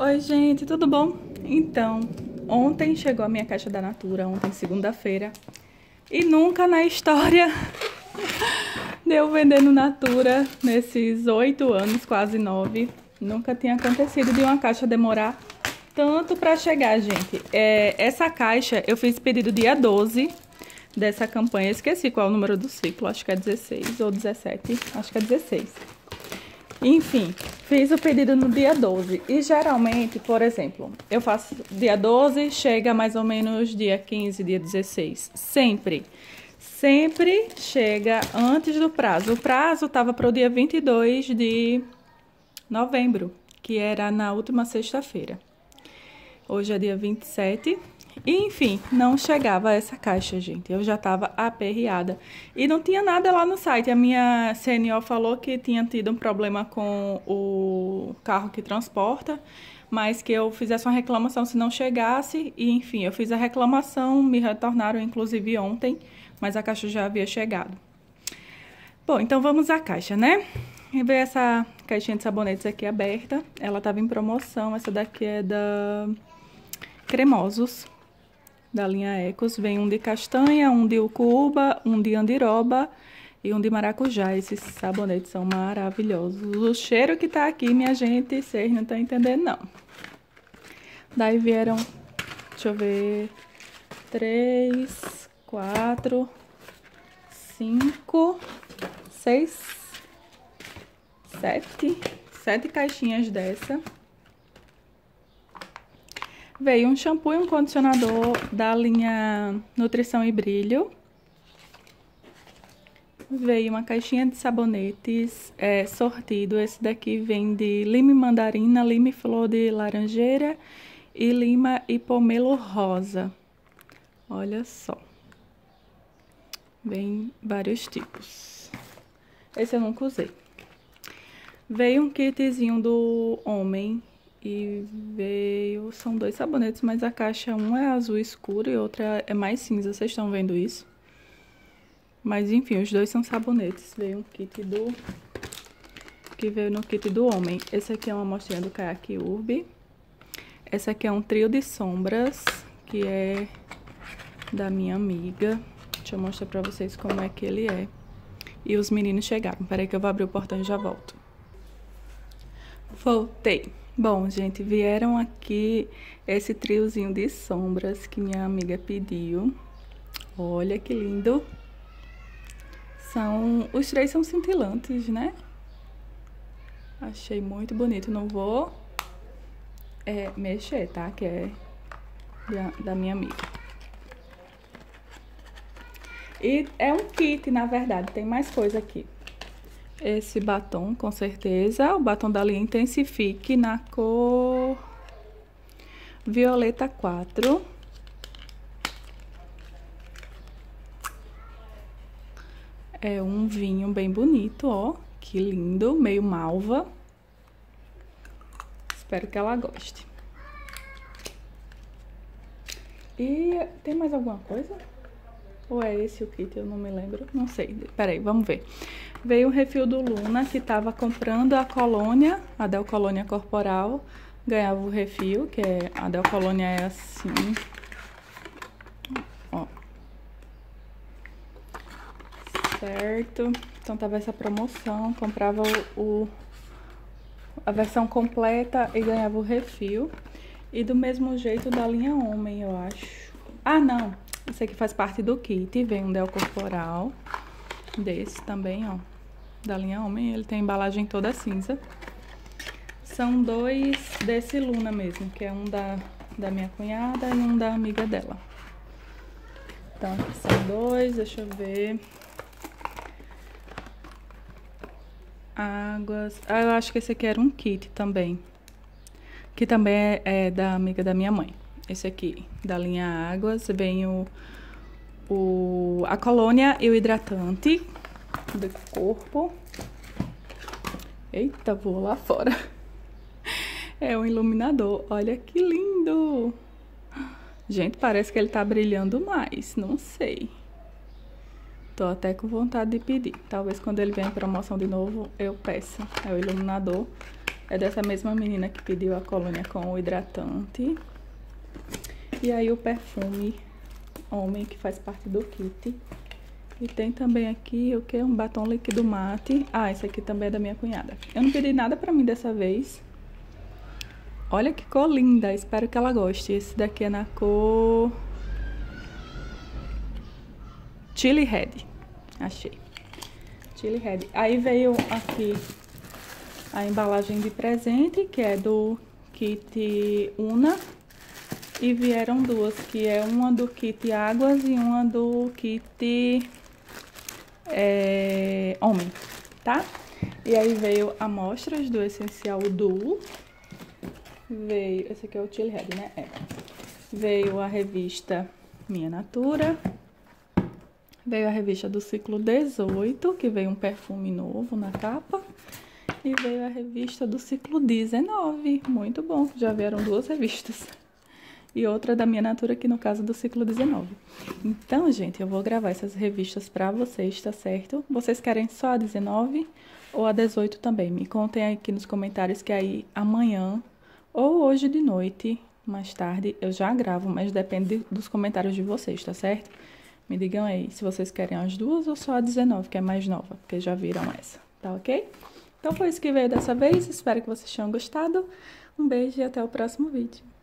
Oi gente, tudo bom? Então, ontem chegou a minha caixa da Natura, ontem segunda-feira, e nunca na história deu vendendo Natura nesses 8 anos, quase 9, nunca tinha acontecido de uma caixa demorar tanto pra chegar, gente. Essa caixa eu fiz pedido dia 12 dessa campanha, esqueci qual é o número do ciclo, acho que é 16 ou 17, acho que é 16. Enfim, fiz o pedido no dia 12 e geralmente, por exemplo, eu faço dia 12, chega mais ou menos dia 15, dia 16. Sempre chega antes do prazo. O prazo tava pro dia 22 de novembro, que era na última sexta-feira. Hoje é dia 27. Enfim, não chegava essa caixa, gente. Eu já tava aperreada. E não tinha nada lá no site. A minha CNO falou que tinha tido um problema com o carro que transporta, mas que eu fizesse uma reclamação se não chegasse. E, enfim, eu fiz a reclamação, me retornaram, inclusive, ontem, mas a caixa já havia chegado. Bom, então vamos à caixa, né? E ver essa caixinha de sabonetes aqui aberta. Ela tava em promoção. Essa daqui é da Cremosos, da linha Ecos. Vem um de castanha, um de ucuba, um de andiroba e um de maracujá. Esses sabonetes são maravilhosos. O cheiro que tá aqui, minha gente, vocês não estão entendendo, não. Daí vieram, deixa eu ver, 3, 4, 5, 6, 7 caixinhas dessa. Veio um shampoo e um condicionador da linha Nutrição e Brilho. Veio uma caixinha de sabonetes sortido. Esse daqui vem de lime mandarina, lime flor de laranjeira e lima e pomelo rosa. Olha só. Vem vários tipos. Esse eu nunca usei. Veio um kitzinho do homem. E veio, são 2 sabonetes, mas a caixa, um é azul escuro e outra é mais cinza, vocês estão vendo isso? Mas enfim, os 2 são sabonetes. Veio um kit do, que veio no kit do homem. Esse aqui é uma amostrinha do Kaiak Urbe. Essa aqui é um trio de sombras, que é da minha amiga. Deixa eu mostrar pra vocês como é que ele é. E os meninos chegaram, peraí que eu vou abrir o portão e já volto. Voltei. Bom, gente, vieram aqui esse triozinho de sombras que minha amiga pediu. Olha que lindo. São, os 3 são cintilantes, né? Achei muito bonito. Não vou mexer, tá? Que é da minha amiga. E é um kit, na verdade. Tem mais coisa aqui. Esse batom, com certeza, o batom da linha Intensifique na cor Violeta 4. É um vinho bem bonito, ó, que lindo, meio malva. Espero que ela goste. E tem mais alguma coisa? Ou é esse o kit? Eu não me lembro. Não sei. Peraí, vamos ver. Veio o refil do Luna, que tava comprando a colônia, a Delcolônia corporal. Ganhava o refil, que é, a Delcolônia é assim. Ó. Certo. Então tava essa promoção. Comprava a versão completa e ganhava o refil. E do mesmo jeito da linha Homem, eu acho. Ah, não! Esse aqui faz parte do kit, vem um Del Corporal, desse também, ó, da linha Homem, ele tem a embalagem toda cinza. São 2 desse Luna mesmo, que é um da minha cunhada e um da amiga dela. Então, são 2, deixa eu ver. Águas, ah, eu acho que esse aqui era um kit também, que também é da amiga da minha mãe. Esse aqui, da linha Águas, vem a colônia e o hidratante do corpo. Eita, vou lá fora. É um iluminador, olha que lindo. Gente, parece que ele tá brilhando mais, não sei. Tô até com vontade de pedir. Talvez quando ele venha em promoção de novo, eu peça. É o iluminador É dessa mesma menina que pediu a colônia com o hidratante. E aí o perfume homem, que faz parte do kit. E tem também aqui o que? Um batom líquido mate. Ah, esse aqui também é da minha cunhada. Eu não pedi nada pra mim dessa vez. Olha que cor linda, espero que ela goste. Esse daqui é na cor... Chill Head. Achei. Chill Head. Aí veio aqui a embalagem de presente, que é do kit Una. E vieram duas, que é uma do kit Águas e uma do kit Homem, tá? E aí veio amostras do Essencial Duo. Veio, esse aqui é o Chill Head, né? É. Veio a revista Minha Natura. Veio a revista do ciclo 18, que veio um perfume novo na capa. E veio a revista do ciclo 19, muito bom, já vieram duas revistas. E outra da Minha Natura, que no caso do ciclo 19. Então, gente, eu vou gravar essas revistas pra vocês, tá certo? Vocês querem só a 19 ou a 18 também? Me contem aí aqui nos comentários, que aí amanhã ou hoje de noite, mais tarde, eu já gravo. Mas depende dos comentários de vocês, tá certo? Me digam aí se vocês querem as duas ou só a 19, que é mais nova, porque já viram essa, tá ok? Então foi isso que veio dessa vez, espero que vocês tenham gostado. Um beijo e até o próximo vídeo.